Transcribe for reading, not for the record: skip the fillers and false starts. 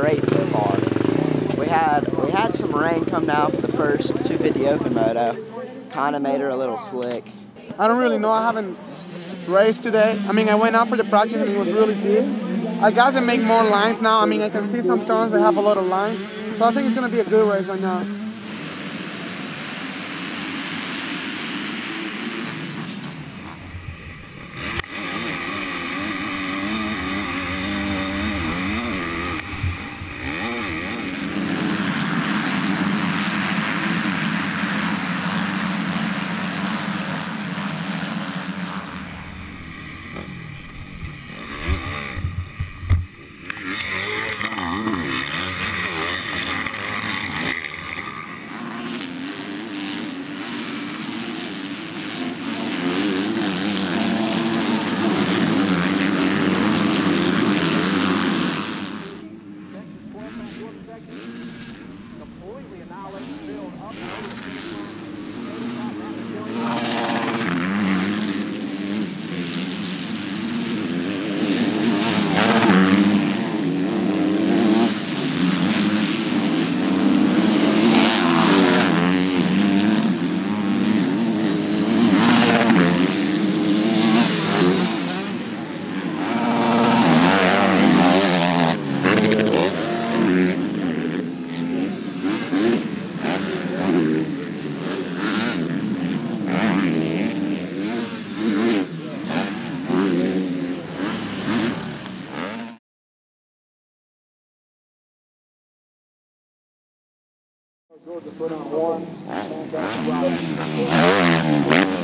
great so far. We had some rain come down for the first 250 open moto. Kind of made her a little slick. I don't really know. I haven't raced today. I mean, I went out for the practice and it was really good. I got to make more lines now. I mean, I can see some turns that have a lot of lines. So I think it's going to be a good race right now. Go to put on one.